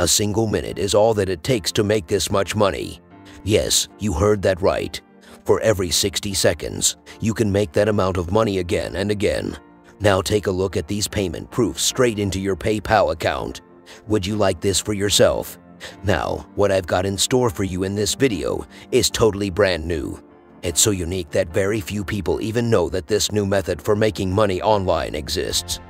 A single minute is all that it takes to make this much money. Yes, you heard that right. For every 60 seconds, you can make that amount of money again and again. Now take a look at these payment proofs straight into your PayPal account. Would you like this for yourself? Now, what I've got in store for you in this video is totally brand new. It's so unique that very few people even know that this new method for making money online exists.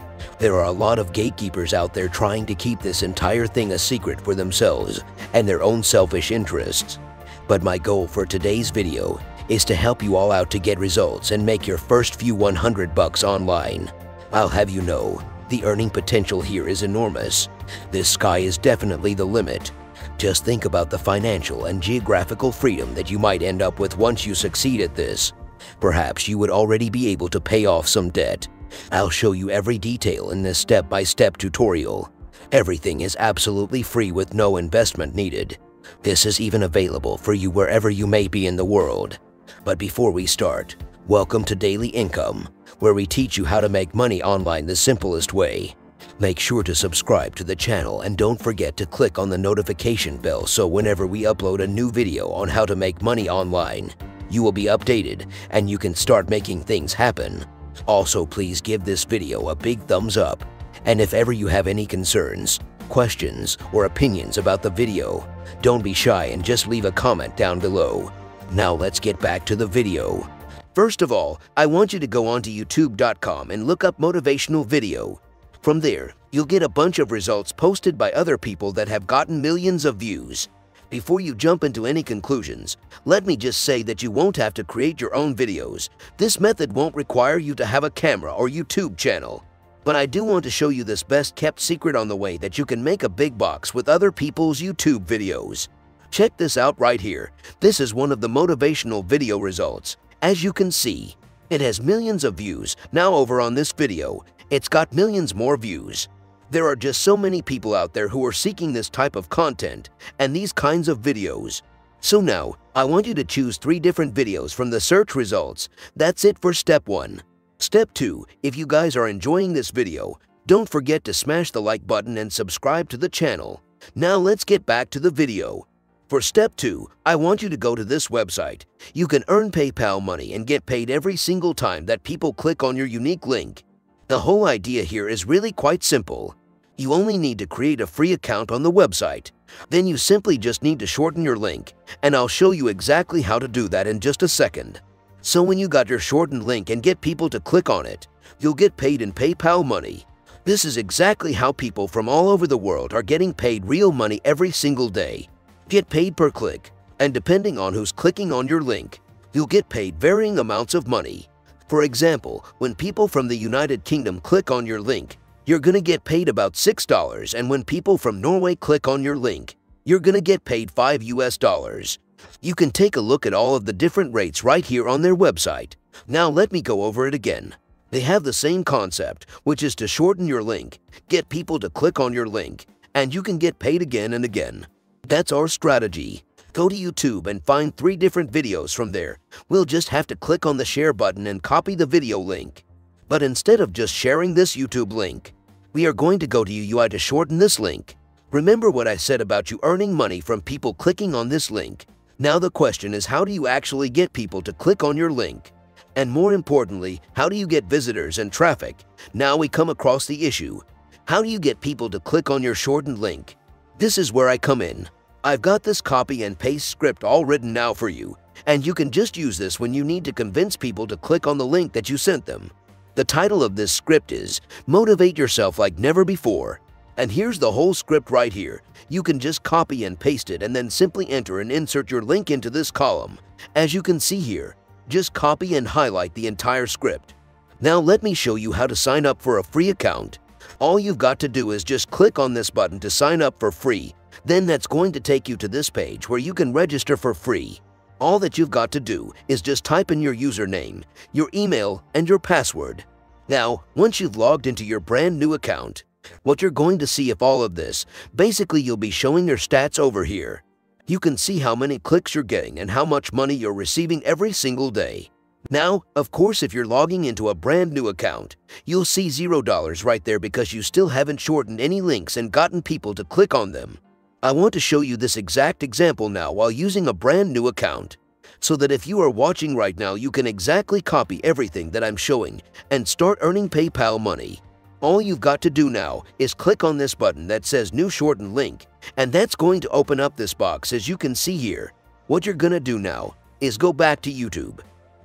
There are a lot of gatekeepers out there trying to keep this entire thing a secret for themselves and their own selfish interests. But my goal for today's video is to help you all out to get results and make your first few 100 bucks online. I'll have you know, the earning potential here is enormous. This sky is definitely the limit. Just think about the financial and geographical freedom that you might end up with once you succeed at this. Perhaps you would already be able to pay off some debt. I'll show you every detail in this step-by-step tutorial. Everything is absolutely free with no investment needed. This is even available for you wherever you may be in the world. But before we start, welcome to Daily Income, where we teach you how to make money online the simplest way. Make sure to subscribe to the channel and don't forget to click on the notification bell so whenever we upload a new video on how to make money online, you will be updated and you can start making things happen. Also, please give this video a big thumbs up, and if ever you have any concerns, questions, or opinions about the video, don't be shy and just leave a comment down below. Now let's get back to the video. First of all, I want you to go onto youtube.com and look up motivational video. From there, you'll get a bunch of results posted by other people that have gotten millions of views. Before you jump into any conclusions, let me just say that you won't have to create your own videos. This method won't require you to have a camera or YouTube channel. But I do want to show you this best kept secret on the way that you can make a big bucks with other people's YouTube videos. Check this out right here. This is one of the motivational video results. As you can see, it has millions of views. Now over on this video, it's got millions more views. There are just so many people out there who are seeking this type of content and these kinds of videos. So now, I want you to choose 3 different videos from the search results. That's it for step 1. Step 2, if you guys are enjoying this video, don't forget to smash the like button and subscribe to the channel. Now let's get back to the video. For step 2, I want you to go to this website. You can earn PayPal money and get paid every single time that people click on your unique link. The whole idea here is really quite simple. You only need to create a free account on the website. Then you simply just need to shorten your link, and I'll show you exactly how to do that in just a second. So when you got your shortened link and get people to click on it, you'll get paid in PayPal money. This is exactly how people from all over the world are getting paid real money every single day. Get paid per click, and depending on who's clicking on your link, you'll get paid varying amounts of money. For example, when people from the United Kingdom click on your link, you're gonna get paid about $6, and when people from Norway click on your link, you're gonna get paid $5 US. You can take a look at all of the different rates right here on their website. Now let me go over it again. They have the same concept, which is to shorten your link, get people to click on your link, and you can get paid again and again. That's our strategy. Go to YouTube and find 3 different videos from there. We'll just have to click on the share button and copy the video link. But instead of just sharing this YouTube link, we are going to go to UUI to shorten this link. Remember what I said about you earning money from people clicking on this link. Now the question is, how do you actually get people to click on your link? And more importantly, how do you get visitors and traffic? Now we come across the issue. How do you get people to click on your shortened link? This is where I come in. I've got this copy and paste script all written now for you, and you can just use this when you need to convince people to click on the link that you sent them. The title of this script is Motivate Yourself Like Never Before. And here's the whole script right here. You can just copy and paste it and then simply enter and insert your link into this column. As you can see here, just copy and highlight the entire script. Now let me show you how to sign up for a free account. All you've got to do is just click on this button to sign up for free. Then that's going to take you to this page where you can register for free. All that you've got to do is just type in your username, your email, and your password. Now, once you've logged into your brand new account, what you're going to see of all of this, basically you'll be showing your stats over here. You can see how many clicks you're getting and how much money you're receiving every single day. Now, of course, if you're logging into a brand new account, you'll see $0 right there because you still haven't shortened any links and gotten people to click on them. I want to show you this exact example now while using a brand new account, so that if you are watching right now, you can exactly copy everything that I'm showing and start earning PayPal money. All you've got to do now is click on this button that says New Shortened Link, and that's going to open up this box as you can see here. What you're gonna do now is go back to YouTube.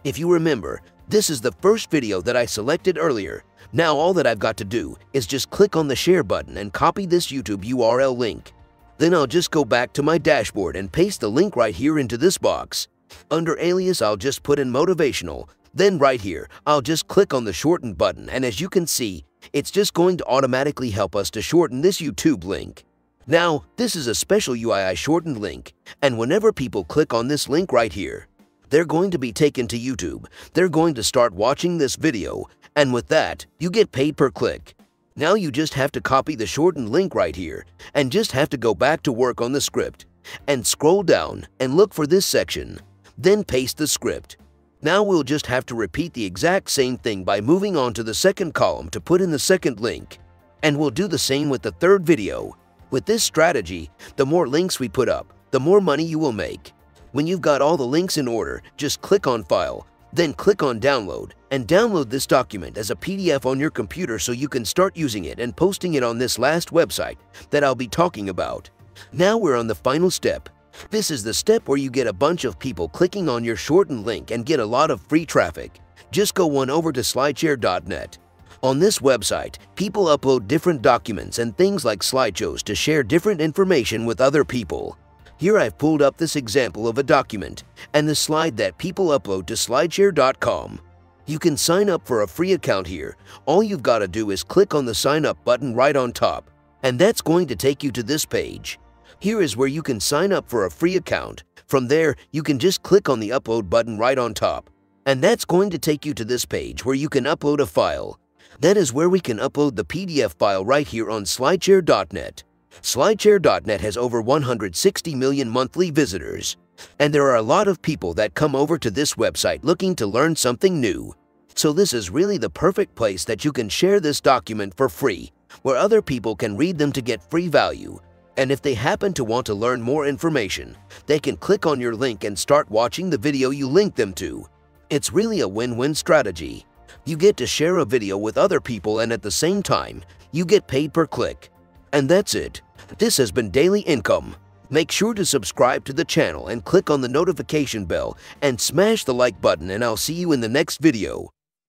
If you remember, this is the first video that I selected earlier. Now all that I've got to do is just click on the share button and copy this YouTube URL link. Then I'll just go back to my dashboard and paste the link right here into this box. Under alias, I'll just put in motivational. Then right here, I'll just click on the shortened button, and as you can see, it's just going to automatically help us to shorten this YouTube link. Now, this is a special UII shortened link, and whenever people click on this link right here, they're going to be taken to YouTube. They're going to start watching this video, and with that, you get paid per click. Now you just have to copy the shortened link right here, and just have to go back to work on the script, and scroll down and look for this section, then paste the script. Now we'll just have to repeat the exact same thing by moving on to the second column to put in the second link. And we'll do the same with the third video. With this strategy, the more links we put up, the more money you will make. When you've got all the links in order, just click on File, then click on Download, and download this document as a PDF on your computer so you can start using it and posting it on this last website that I'll be talking about. Now we're on the final step. This is the step where you get a bunch of people clicking on your shortened link and get a lot of free traffic. Just go on over to slideshare.net. On this website, people upload different documents and things like slideshows to share different information with other people. Here I've pulled up this example of a document and the slide that people upload to slideshare.com. You can sign up for a free account here. All you've got to do is click on the sign up button right on top, and that's going to take you to this page. Here is where you can sign up for a free account. From there, you can just click on the upload button right on top. And that's going to take you to this page where you can upload a file. That is where we can upload the PDF file right here on slideshare.net. Slideshare.net has over 160 million monthly visitors. And there are a lot of people that come over to this website looking to learn something new. So this is really the perfect place that you can share this document for free, where other people can read them to get free value. And if they happen to want to learn more information, they can click on your link and start watching the video you link them to. It's really a win-win strategy. You get to share a video with other people, and at the same time, you get paid per click. And that's it. This has been Daily Income. Make sure to subscribe to the channel and click on the notification bell and smash the like button, and I'll see you in the next video.